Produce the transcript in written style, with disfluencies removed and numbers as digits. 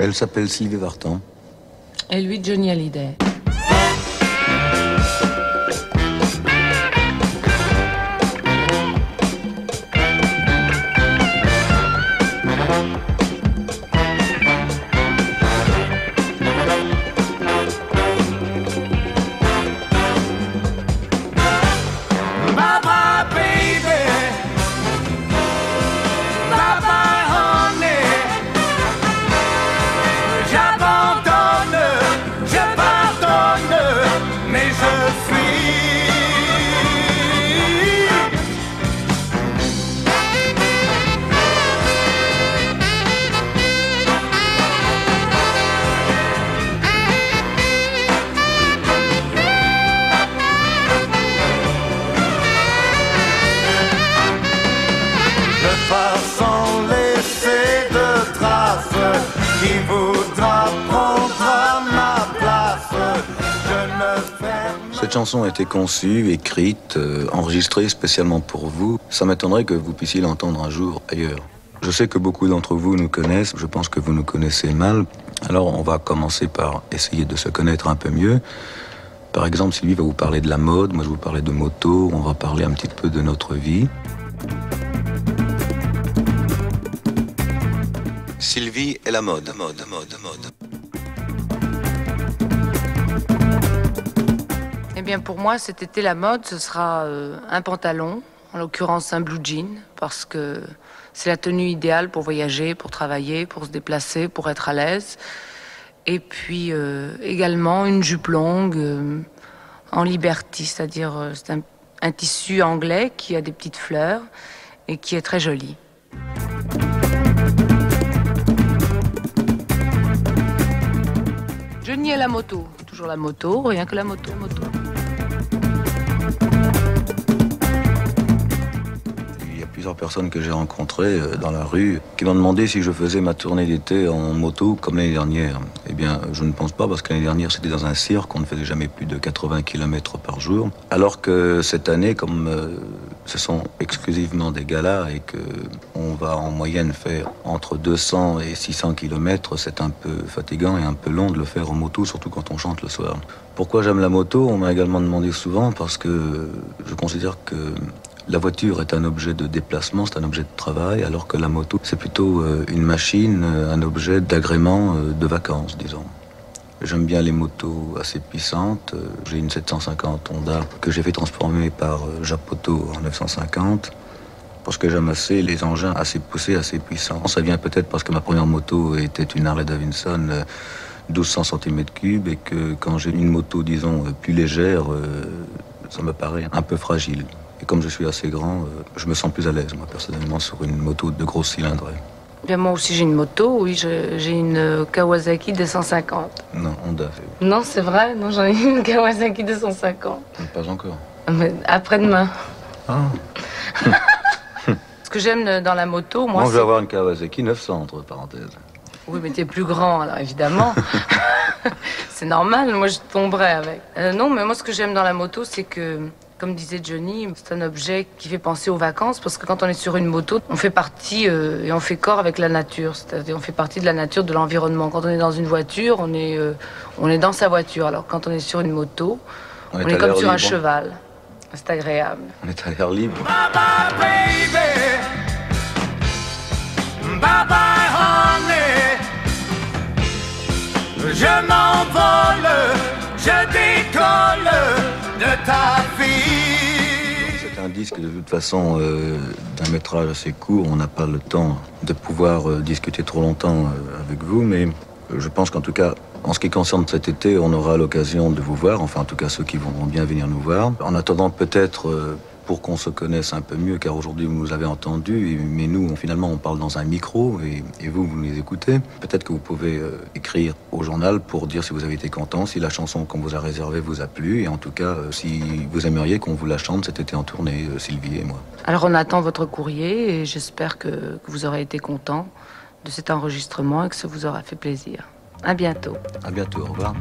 Elle s'appelle Sylvie Vartan. Et lui, Johnny Hallyday. Cette chanson a été conçue, écrite, enregistrée spécialement pour vous. Ça m'étonnerait que vous puissiez l'entendre un jour ailleurs. Je sais que beaucoup d'entre vous nous connaissent, je pense que vous nous connaissez mal. Alors on va commencer par essayer de se connaître un peu mieux. Par exemple, Sylvie va vous parler de la mode, moi je vous parlais de moto, on va parler un petit peu de notre vie. Sylvie et la mode. Eh bien, pour moi, cet été, la mode, ce sera un pantalon, en l'occurrence un blue jean, parce que c'est la tenue idéale pour voyager, pour travailler, pour se déplacer, pour être à l'aise. Et puis, également, une jupe longue en liberty, c'est-à-dire c'est un tissu anglais qui a des petites fleurs et qui est très joli. Johnny et la moto, toujours la moto, rien que la moto. Plusieurs personnes que j'ai rencontrées dans la rue qui m'ont demandé si je faisais ma tournée d'été en moto comme l'année dernière. Eh bien, je ne pense pas parce que l'année dernière, c'était dans un cirque, on ne faisait jamais plus de 80 km par jour. Alors que cette année, comme ce sont exclusivement des galas et qu'on va en moyenne faire entre 200 et 600 km, c'est un peu fatigant et un peu long de le faire en moto, surtout quand on chante le soir. Pourquoi j'aime la moto? On m'a également demandé souvent parce que je considère que la voiture est un objet de déplacement, c'est un objet de travail, alors que la moto, c'est plutôt une machine, un objet d'agrément de vacances, disons. J'aime bien les motos assez puissantes. J'ai une 750 Honda que j'ai fait transformer par Japoto en 950, parce que j'aime assez les engins assez poussés, assez puissants. Ça vient peut-être parce que ma première moto était une Harley-Davidson 1200 cm3 et que quand j'ai une moto, disons, plus légère, ça me paraît un peu fragile. Et comme je suis assez grand, je me sens plus à l'aise, moi, personnellement, sur une moto de grosse cylindrée. Bien, moi aussi, j'ai une moto, oui, j'ai une Kawasaki 250. Non, Honda. Non, c'est vrai, non, j'en ai une Kawasaki 250. Pas encore. Mais après-demain. Ah. Ce que j'aime dans la moto, moi, c'est... Moi, je vais avoir une Kawasaki 900, entre parenthèses. Oui, mais t'es plus grand, alors, évidemment. C'est normal, moi, je tomberais avec. Non, mais moi, ce que j'aime dans la moto, c'est que... Comme disait Johnny, c'est un objet qui fait penser aux vacances parce que quand on est sur une moto, on fait partie et on fait corps avec la nature. C'est-à-dire on fait partie de la nature, de l'environnement. Quand on est dans une voiture, on est dans sa voiture. Alors quand on est sur une moto, on est comme sur un cheval. C'est agréable. On est à l'air libre. Bye bye baby, bye bye honey. Je m'envole, je décolle. C'est un disque de toute façon d'un métrage assez court, on n'a pas le temps de pouvoir discuter trop longtemps avec vous, mais je pense qu'en tout cas, en ce qui concerne cet été, on aura l'occasion de vous voir, enfin en tout cas ceux qui vont bien venir nous voir. En attendant peut-être pour qu'on se connaisse un peu mieux, car aujourd'hui vous nous avez entendus, mais nous finalement on parle dans un micro et vous nous écoutez. Peut-être que vous pouvez écrire au journal pour dire si vous avez été content, si la chanson qu'on vous a réservée vous a plu, et en tout cas si vous aimeriez qu'on vous la chante cet été en tournée, Sylvie et moi. Alors on attend votre courrier et j'espère que vous aurez été content de cet enregistrement et que ça vous aura fait plaisir. À bientôt. À bientôt, au revoir.